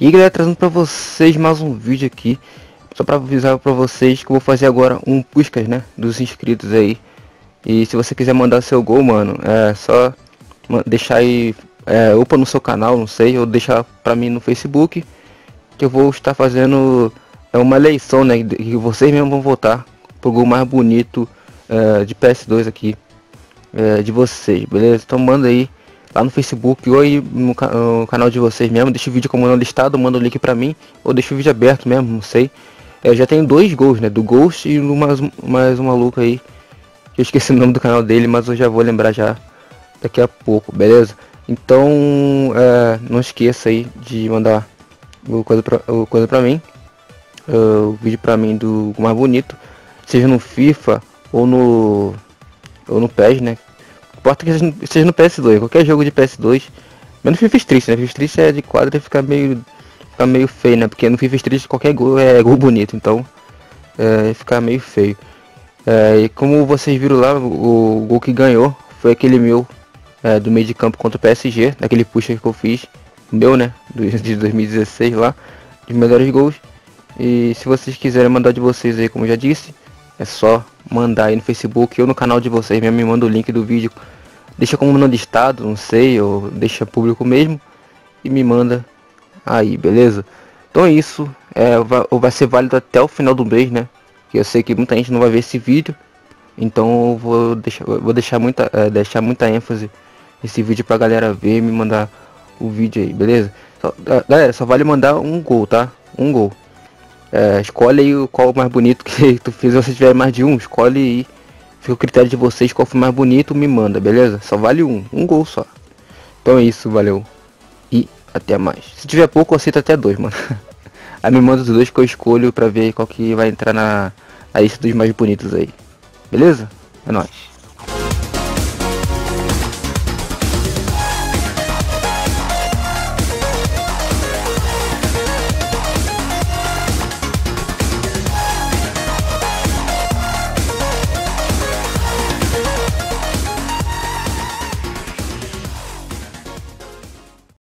E galera, trazendo pra vocês mais um vídeo aqui. Só pra avisar pra vocês que eu vou fazer agora um Puskás, né, dos inscritos aí. E se você quiser mandar seu gol, mano, é só deixar aí, opa, no seu canal, não sei, ou deixar pra mim no Facebook, que eu vou estar fazendo uma eleição, né, que vocês mesmos vão votar pro gol mais bonito de PS2 aqui de vocês, beleza? Então manda aí lá no Facebook ou aí no canal de vocês mesmo. Deixa o vídeo como não listado, manda o link pra mim, ou deixa o vídeo aberto mesmo, não sei. Eu já tenho dois gols, né, do Ghost e mais um maluco aí, que eu esqueci o nome do canal dele, mas eu já vou lembrar já daqui a pouco, beleza? Então não esqueça aí de mandar coisa pra mim, o vídeo pra mim do mais bonito, seja no FIFA ou no PES, né? Importa que seja no PS2, qualquer jogo de PS2, menos FIFA Street, né? FIFA Street é de quadra e fica meio feio, né? Porque no FIFA Street qualquer gol é gol bonito, então fica meio feio. E como vocês viram lá, o gol que ganhou foi aquele meu do meio de campo contra o PSG, daquele puxa que eu fiz, meu, né, de 2016 lá, dos melhores gols. E se vocês quiserem mandar de vocês aí, como eu já disse, é só mandar aí no Facebook ou no canal de vocês mesmo, me manda o link do vídeo, deixa como não listado, não sei, ou deixa público mesmo e me manda aí, beleza? Então é isso, vai ser válido até o final do mês, né? Que eu sei que muita gente não vai ver esse vídeo, então eu vou deixar muita ênfase nesse vídeo pra galera ver e me mandar o vídeo aí, beleza? Galera, só vale mandar um gol, tá? Um gol. Escolhe aí qual o mais bonito que tu fez. Se você tiver mais de um, escolhe aí, fica o critério de vocês qual foi mais bonito, me manda, beleza? Só vale um gol só. Então é isso, valeu e até mais. Se tiver pouco, eu aceito até dois, mano. Aí me manda os dois que eu escolho pra ver qual que vai entrar na lista dos mais bonitos aí, beleza? É nóis.